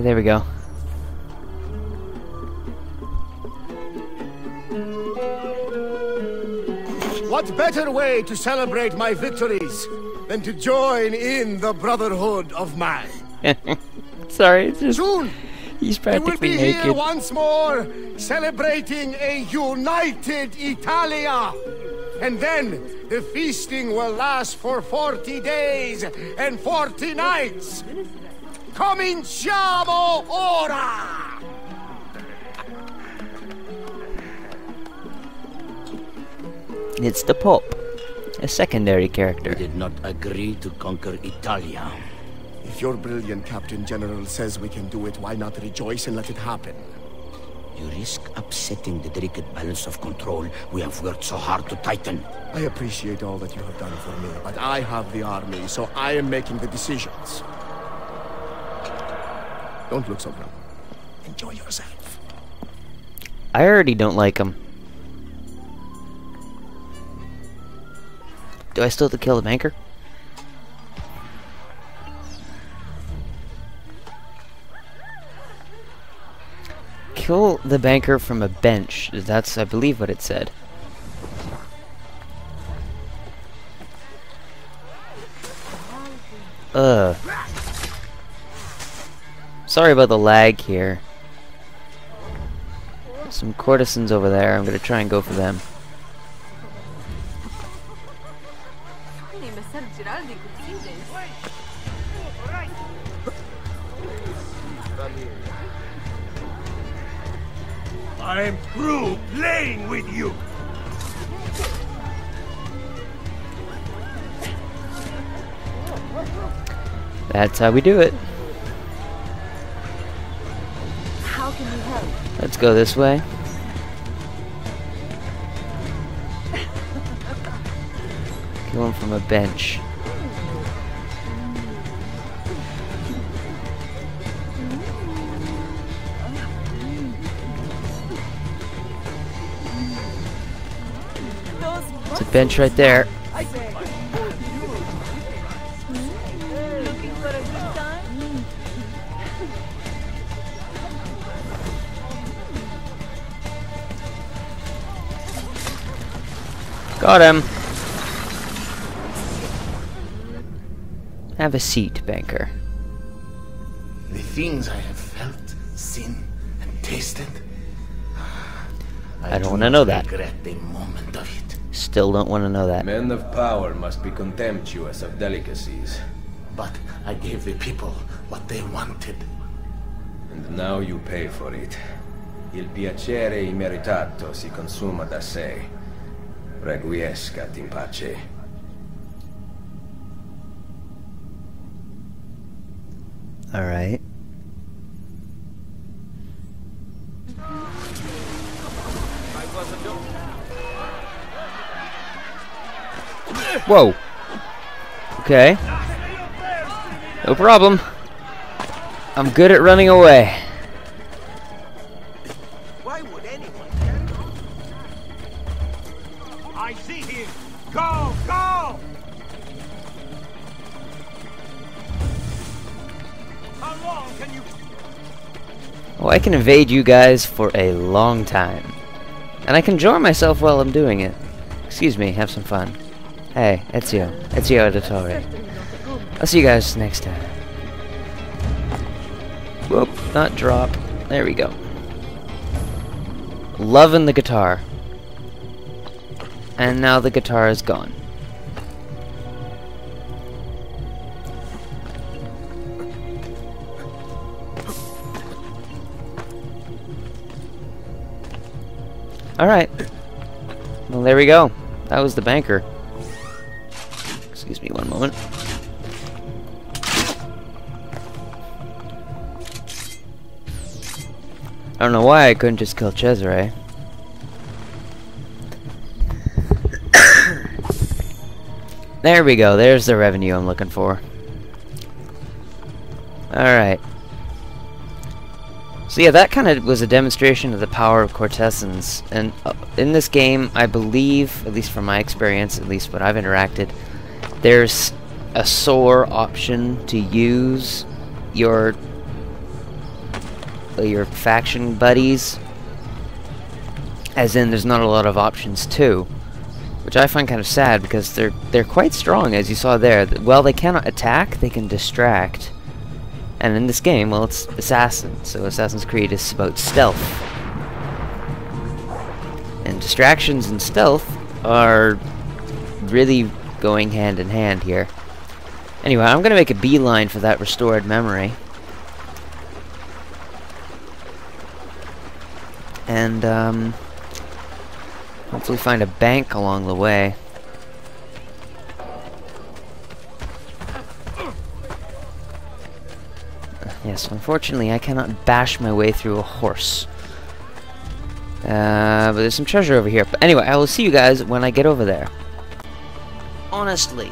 Okay, there we go. What better way to celebrate my victories than to join in the brotherhood of mine? Sorry, it's just... Soon, he's practically naked. We will be here once more, celebrating a united Italia. And then, the feasting will last for 40 days and 40 nights. Cominciamo ora! It's the Pope, a secondary character. We did not agree to conquer Italia. If your brilliant Captain General says we can do it, why not rejoice and let it happen? You risk upsetting the delicate balance of control we have worked so hard to tighten. I appreciate all that you have done for me, but I have the army, so I am making the decisions. Don't look so proud. Enjoy yourself. I already don't like him. Do I still have to kill the banker? Kill the banker from a bench. That's, I believe, what it said. Ugh. Sorry about the lag here. Some courtesans over there. I'm gonna try and go for them. I'm through playing with you. That's how we do it. How can we help? Let's go this way. Kill him from a bench. It's a bench right there. Got him. Have a seat, banker. The things I have felt, seen, and tasted. I don't want to know that. Regret the moment of it. Still don't want to know that. Men of power must be contemptuous of delicacies. But I gave the people what they wanted. And now you pay for it. Il piacere immeritato si consuma da sé. Requiescat in pace. Alright. Whoa. Okay. No problem. I'm good at running away. Why would anyone help? I see him. Go, go. How long can you? Oh, I can evade you guys for a long time. And I can enjoy myself while I'm doing it. Excuse me, have some fun. Hey, Ezio. Ezio Auditore. I'll see you guys next time. Whoop, not drop. There we go. Loving the guitar. And now the guitar is gone. Alright. Well, there we go. That was the banker. Excuse me one moment. I don't know why I couldn't just kill Cesare. There we go. There's the revenue I'm looking for. Alright. So yeah, that kind of was a demonstration of the power of courtesans. And in this game, I believe, at least from my experience, at least what I've interacted, there's a sore option to use your your faction buddies. As in, there's not a lot of options too, which I find kind of sad because they're quite strong, as you saw there. Well, they cannot attack; they can distract. And in this game, well, it's assassin. So Assassin's Creed is about stealth, and distractions and stealth are really going hand in hand here. Anyway, I'm gonna make a beeline for that restored memory. And, hopefully find a bank along the way. Yes, unfortunately I cannot bash my way through a horse. But there's some treasure over here. But anyway, I will see you guys when I get over there. Honestly,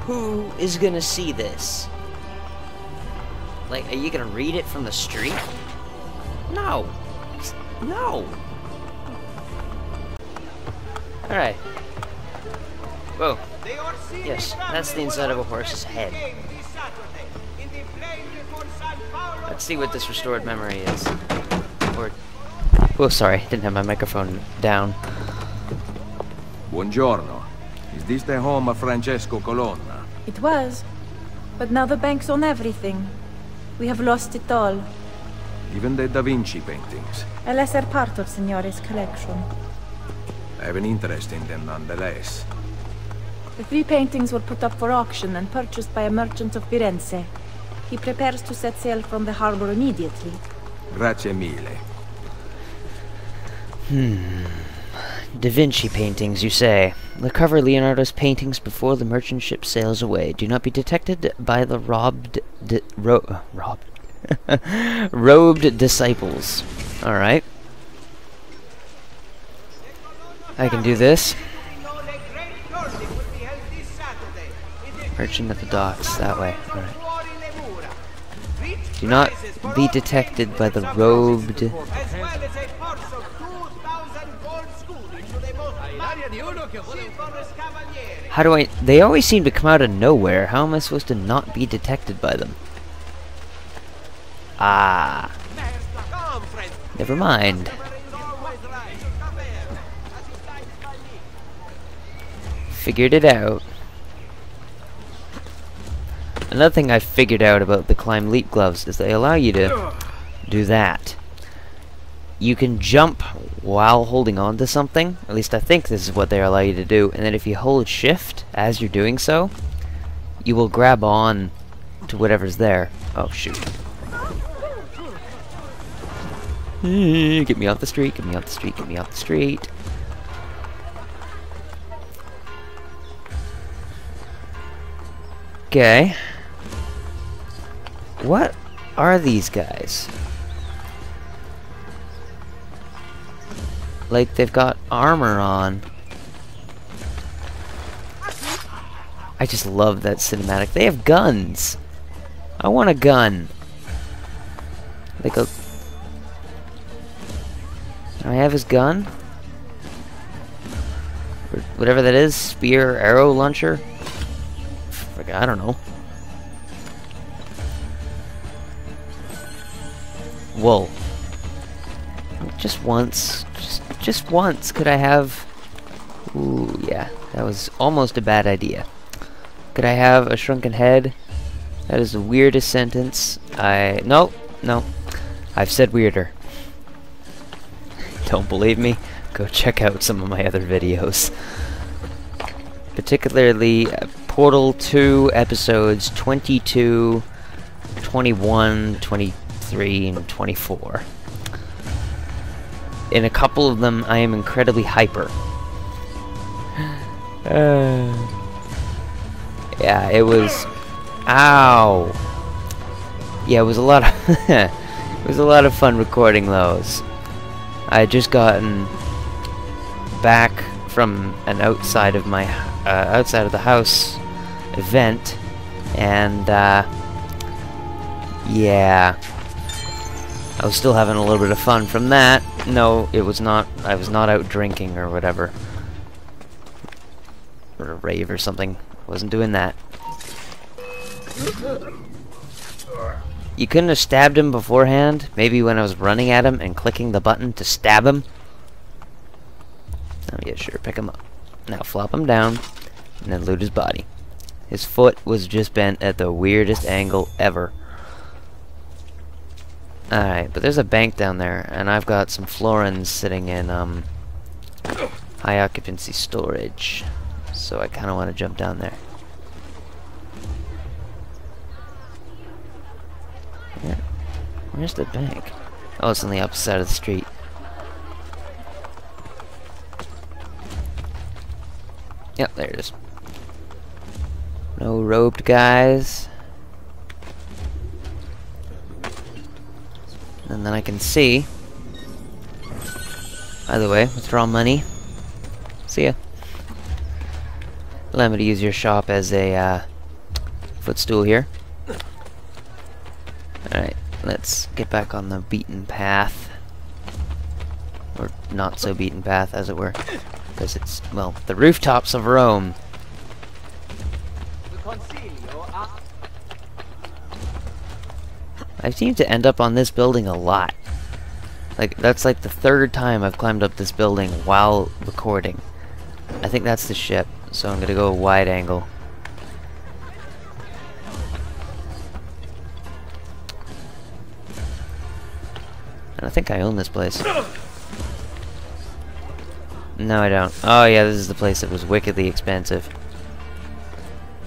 who is gonna see this? Like, are you gonna read it from the street? No! No! Alright. Whoa. Yes, that's the inside of a horse's head. Let's see what this restored memory is. Or... oh, sorry, didn't have my microphone down. Buongiorno. Is this the home of Francesco Colonna? It was. But now the banks own everything. We have lost it all. Even the Da Vinci paintings. A lesser part of Signore's collection. I have an interest in them nonetheless. The three paintings were put up for auction and purchased by a merchant of Firenze. He prepares to set sail from the harbor immediately. Grazie mille. Da Vinci paintings, you say. Recover Leonardo's paintings before the merchant ship sails away. Do not be detected by the robed disciples. Alright. I can do this. Merchant at the docks, that way. Alright. Do not be detected by the robed... how do I... they always seem to come out of nowhere. How am I supposed to not be detected by them? Ah. Never mind. Figured it out. Another thing I figured out about the climb leap gloves is they allow you to do that. You can jump while holding on to something, at least I think this is what they allow you to do, and then if you hold shift as you're doing so, you will grab on to whatever's there. Oh shoot. Get me off the street, get me off the street, get me off the street. Okay. What are these guys? Like, they've got armor on. I just love that cinematic. They have guns. I want a gun. Like a... can I have his gun? Or whatever that is. Spear, arrow, launcher. I don't know. Whoa. Just once. Just once could I have... ooh, yeah. That was almost a bad idea. Could I have a shrunken head? That is the weirdest sentence I... no, no. I've said weirder. Don't believe me? Go check out some of my other videos. Particularly... Portal 2 episodes 22, 21, 23, and 24. In a couple of them, I am incredibly hyper. Yeah, it was... ow! Yeah, it was a lot of... it was a lot of fun recording those. I had just gotten back from an outside of my... outside of the house... event, and yeah, I was still having a little bit of fun from that. No, it was not, I was not out drinking or whatever, or a rave or something. I wasn't doing that. You couldn't have stabbed him beforehand? Maybe when I was running at him and clicking the button to stab him? Oh yeah, sure, pick him up. Now flop him down, and then loot his body. His foot was just bent at the weirdest angle ever. Alright, but there's a bank down there, and I've got some florins sitting in, high occupancy storage. So I kinda wanna jump down there. Yeah. Where's the bank? Oh, it's on the opposite side of the street. Yep, there it is. No robed guys. And then I can see. By the way, withdraw money. See ya. Allow me to use your shop as a footstool here. Alright, let's get back on the beaten path. Or not so beaten path, as it were. Because it's, well, the rooftops of Rome. I seem to end up on this building a lot. Like, that's like the third time I've climbed up this building while recording. I think that's the ship, so I'm gonna go wide angle. And I think I own this place. No, I don't. Oh yeah, this is the place that was wickedly expensive.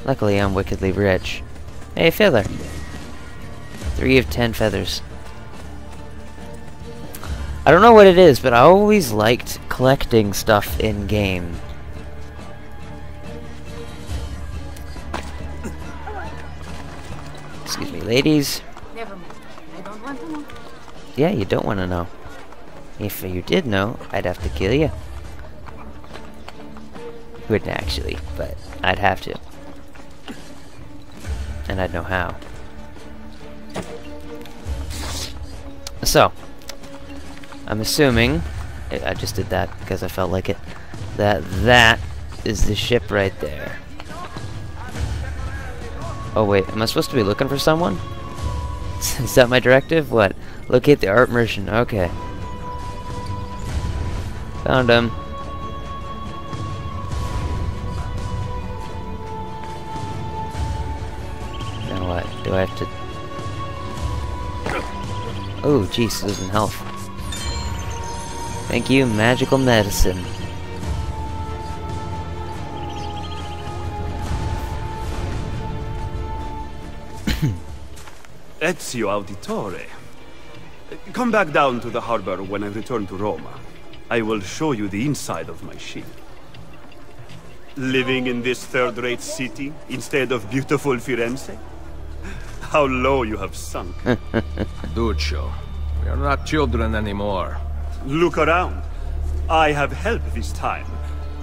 Luckily, I'm wickedly rich. Hey, feather! 3 of 10 feathers. I don't know what it is, but I always liked collecting stuff in-game. Excuse me, ladies. Never mind. I don't want to know. Yeah, you don't want to know. If you did know, I'd have to kill you. Wouldn't actually, but I'd have to. And I'd know how. So, I'm assuming, I just did that because I felt like it, that is the ship right there. Oh wait, am I supposed to be looking for someone? Is that my directive? What? Locate the art merchant, okay. Found him. Now what? Do I have to... Oh, jeez, losing health. Thank you, magical medicine. Ezio Auditore. Come back down to the harbor when I return to Roma. I will show you the inside of my ship. Living in this third-rate city instead of beautiful Firenze? How low you have sunk. Duccio, we are not children anymore. Look around. I have help this time,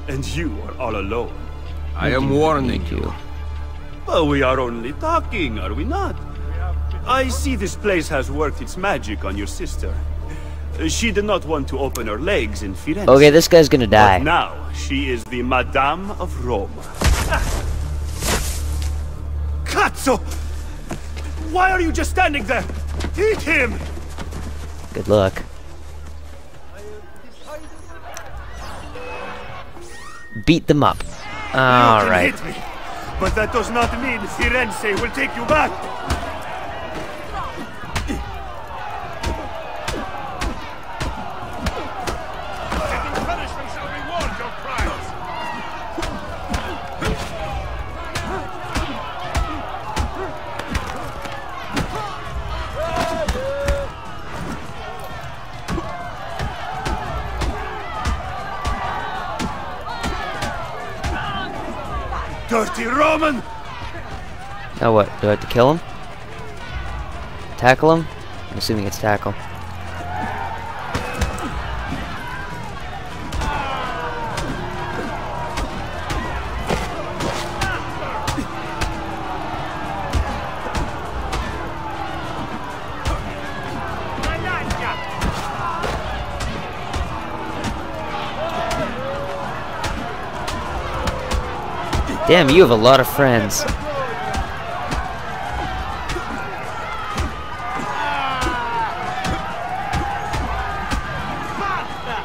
and you are all alone. I am warning you. But we are only talking, are we not? I see this place has worked its magic on your sister. She did not want to open her legs in Firenze. Okay, this guy's gonna die. But now, she is the Madame of Roma. Cazzo! Why are you just standing there? Hit him! Good luck. Beat them up. All right. Hit me, but that does not mean Firenze will take you back. Dirty Roman! Now what? Do I have to kill him? Tackle him? I'm assuming it's tackle. Damn, you have a lot of friends.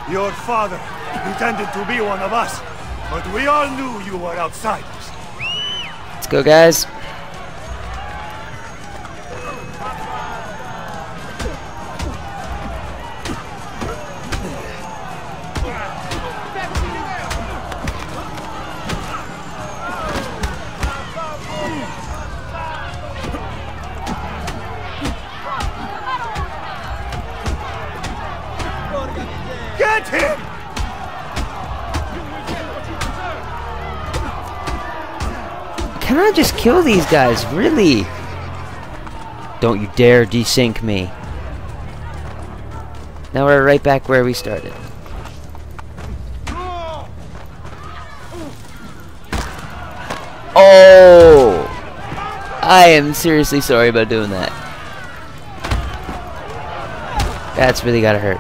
Your father pretended to be one of us, but we all knew you were outsiders. Let's go, guys. Can I just kill these guys? Really? Don't you dare desync me. Now we're right back where we started. Oh! I am seriously sorry about doing that. That's really gotta hurt.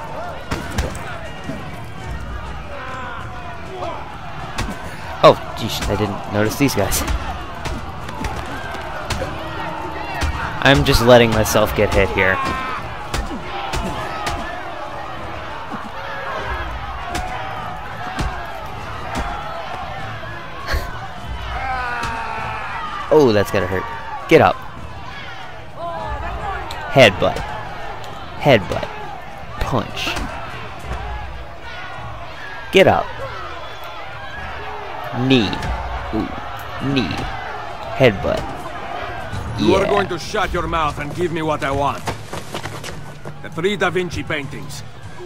Oh, geez, I didn't notice these guys. I'm just letting myself get hit here. Oh, that's gonna hurt. Get up. Headbutt. Headbutt. Punch. Get up. Knee. Ooh. Knee. Headbutt. You are going to shut your mouth and give me what I want. The 3 Da Vinci paintings.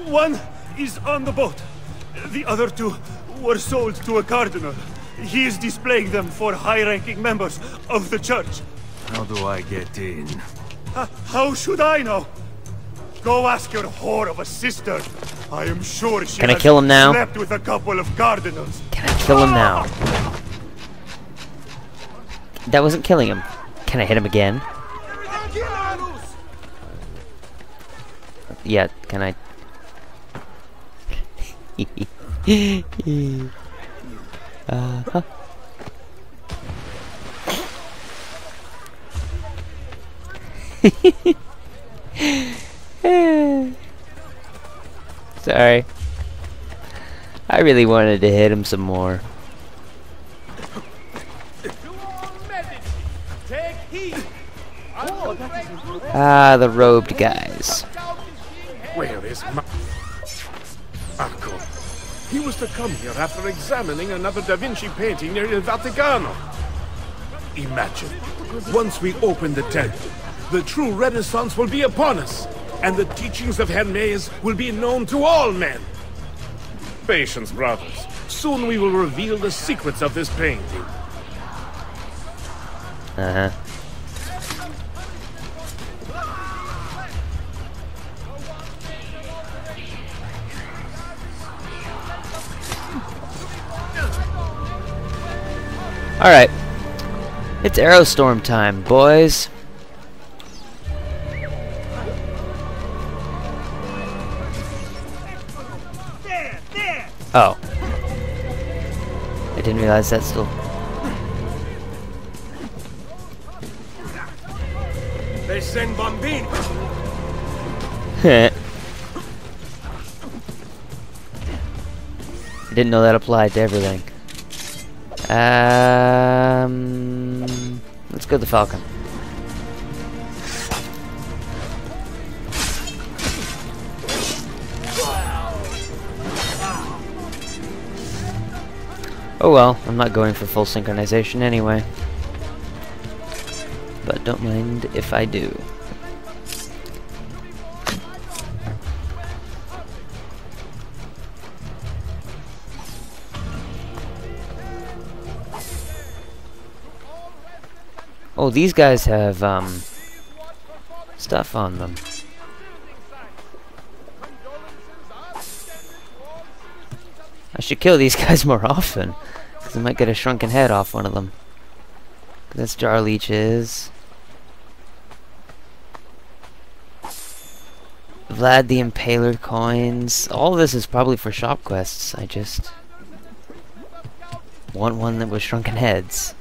One is on the boat. The other 2 were sold to a cardinal. He is displaying them for high-ranking members of the church. How do I get in? How should I know? Go ask your whore of a sister. I am sure she has slept with a couple of cardinals. Can I kill him now? That wasn't killing him. Can I hit him again? Yeah, can I? Uh-huh. Sorry. I really wanted to hit him some more. Ah, the robed guys. Where is Marco? He was to come here after examining another Da Vinci painting near the Vaticano. Imagine, once we open the tent, the true Renaissance will be upon us, and the teachings of Hermes will be known to all men. Patience, brothers. Soon we will reveal the secrets of this painting. Uh-huh. Alright, it's Aerostorm time, boys. Oh. I didn't realize that still. They send bombing. I didn't know that applied to everything. Let's go to the Falcon. Oh well, I'm not going for full synchronization anyway. But don't mind if I do. Oh, these guys have, stuff on them. I should kill these guys more often, because I might get a shrunken head off one of them. That's Jar Leeches. Vlad the Impaler coins. All this is probably for shop quests. I just want one that was shrunken heads.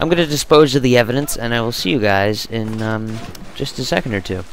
I'm going to dispose of the evidence, and I will see you guys in just a second or two.